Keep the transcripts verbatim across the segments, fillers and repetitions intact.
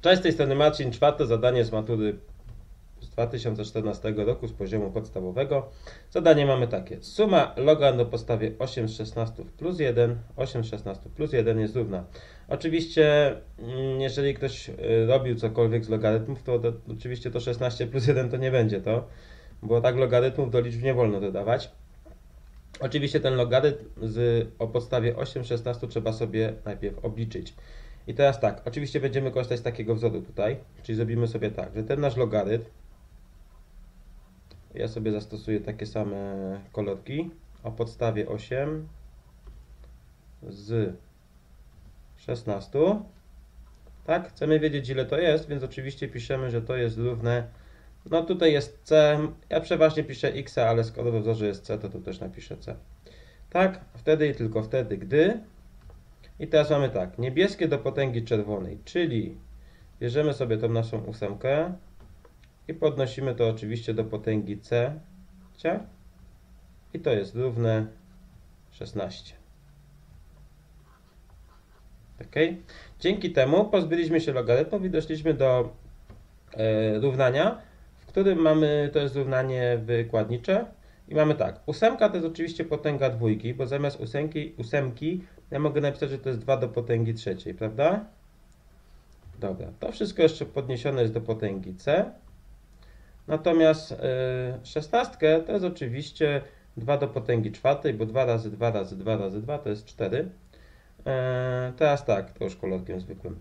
Cześć, z tej strony Marcin, czwarte zadanie z matury z dwa tysiące czternastego roku z poziomu podstawowego. Zadanie mamy takie. Suma logan o podstawie osiem z szesnastu plus jeden, osiem z szesnastu plus jeden jest równa. Oczywiście, jeżeli ktoś robił cokolwiek z logarytmów, to, to oczywiście to szesnaście plus jeden to nie będzie to, bo tak logarytmów do liczb nie wolno dodawać. Oczywiście ten logarytm z, o podstawie osiem z szesnastu trzeba sobie najpierw obliczyć. I teraz tak, oczywiście będziemy korzystać z takiego wzoru tutaj, czyli zrobimy sobie tak, że ten nasz logarytm, ja sobie zastosuję takie same kolorki, o podstawie osiem z szesnastu, tak, chcemy wiedzieć ile to jest, więc oczywiście piszemy, że to jest równe, no tutaj jest c, ja przeważnie piszę x, ale skoro we wzorze jest c, to tu też napiszę c, tak, wtedy i tylko wtedy, gdy. I teraz mamy tak, niebieskie do potęgi czerwonej, czyli bierzemy sobie tą naszą ósemkę i podnosimy to oczywiście do potęgi c, i to jest równe szesnaście. Ok? Dzięki temu pozbyliśmy się logarytmów i doszliśmy do e, równania, w którym mamy, to jest równanie wykładnicze, i mamy tak, ósemka to jest oczywiście potęga dwójki, bo zamiast ósemki, ósemki ja mogę napisać, że to jest dwa do potęgi trzeciej, prawda? Dobra, to wszystko jeszcze podniesione jest do potęgi c. Natomiast szesnastkę to jest oczywiście dwa do potęgi czwartej, bo dwa razy dwa razy dwa razy dwa to jest cztery. Teraz tak, to już kolorkiem zwykłym.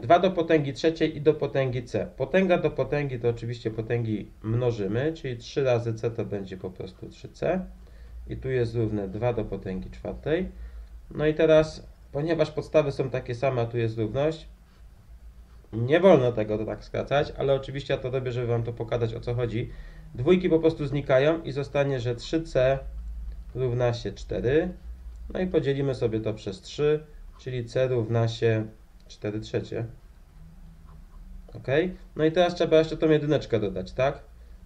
dwa do potęgi trzeciej i do potęgi c. Potęga do potęgi to oczywiście potęgi mnożymy, czyli trzy razy c to będzie po prostu trzy c. I tu jest równe dwa do potęgi czwartej. No i teraz, ponieważ podstawy są takie same, a tu jest równość, nie wolno tego tak skracać, ale oczywiście ja to robię, żeby wam to pokazać, o co chodzi. Dwójki po prostu znikają i zostanie, że trzy c równa się cztery. No i podzielimy sobie to przez trzy, czyli c równa się cztery trzecie. Ok? No i teraz trzeba jeszcze tą jedyneczkę dodać, tak?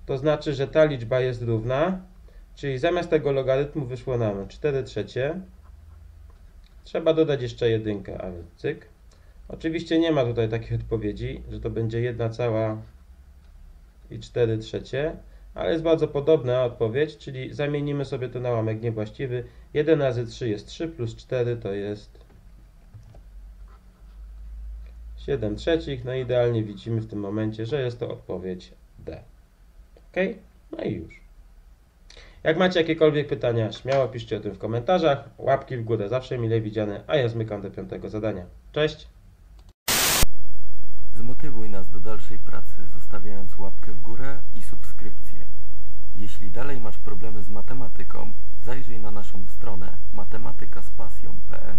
To znaczy, że ta liczba jest równa, czyli zamiast tego logarytmu wyszło nam cztery trzecie. Trzeba dodać jeszcze jedynkę, a więc cyk. Oczywiście nie ma tutaj takiej odpowiedzi, że to będzie jedna cała i cztery trzecie, ale jest bardzo podobna odpowiedź, czyli zamienimy sobie to na łamek niewłaściwy. jeden razy trzy jest trzy, plus cztery to jest siedem trzecich. No idealnie widzimy w tym momencie, że jest to odpowiedź D. Ok? No i już. Jak macie jakiekolwiek pytania, śmiało piszcie o tym w komentarzach. Łapki w górę zawsze mile widziane, a ja zmykam do piątego zadania. Cześć! Zmotywuj nas do dalszej pracy, zostawiając łapkę w górę i subskrypcję. Jeśli dalej masz problemy z matematyką, zajrzyj na naszą stronę matematyka z pasją kropka pe el.